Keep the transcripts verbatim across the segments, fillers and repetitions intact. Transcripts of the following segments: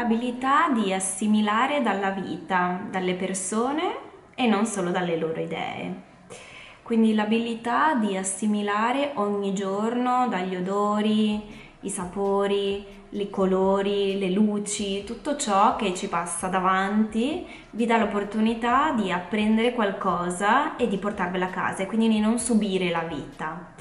abilità di assimilare dalla vita, dalle persone e non solo dalle loro idee. Quindi l'abilità di assimilare ogni giorno dagli odori, i sapori, i colori, le luci, tutto ciò che ci passa davanti vi dà l'opportunità di apprendere qualcosa e di portarvela a casa e quindi di non subire la vita.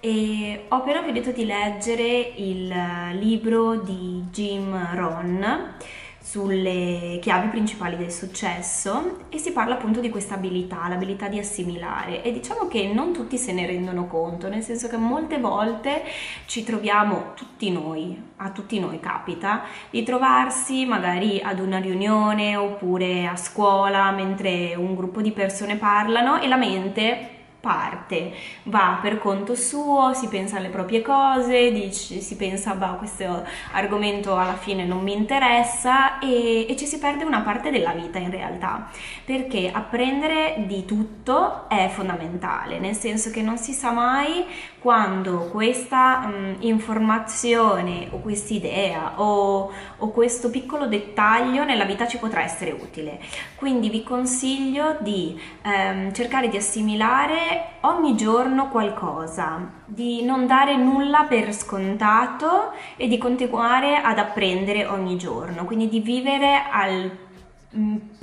E ho appena finito di leggere il libro di Jim Rohn sulle chiavi principali del successo e si parla appunto di questa abilità, l'abilità di assimilare, e diciamo che non tutti se ne rendono conto, nel senso che molte volte ci troviamo, tutti noi, a tutti noi capita, di trovarsi magari ad una riunione oppure a scuola mentre un gruppo di persone parlano e la mente parte, va per conto suo, si pensa alle proprie cose, dici, si pensa bah, questo argomento alla fine non mi interessa e, e ci si perde una parte della vita in realtà, perché apprendere di tutto è fondamentale, nel senso che non si sa mai quando questa mh, informazione o quest'idea o, o questo piccolo dettaglio nella vita ci potrà essere utile. Quindi vi consiglio di ehm, cercare di assimilare ogni giorno qualcosa, di non dare nulla per scontato e di continuare ad apprendere ogni giorno, quindi di vivere al,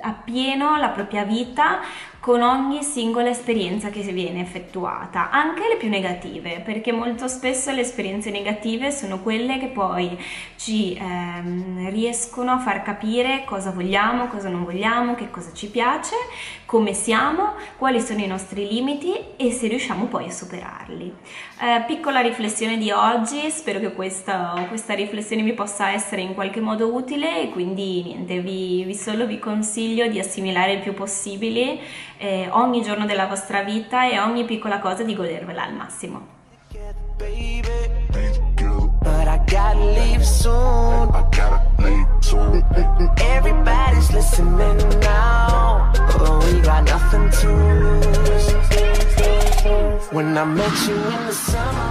appieno la propria vita con ogni singola esperienza che viene effettuata, anche le più negative, perché molto spesso le esperienze negative sono quelle che poi ci ehm, riescono a far capire cosa vogliamo, cosa non vogliamo, che cosa ci piace, come siamo, quali sono i nostri limiti e se riusciamo poi a superarli. Eh, piccola riflessione di oggi, spero che questa, questa riflessione vi possa essere in qualche modo utile e quindi niente, vi, vi solo vi consiglio di assimilare il più possibile Eh, ogni giorno della vostra vita e ogni piccola cosa di godervela al massimo.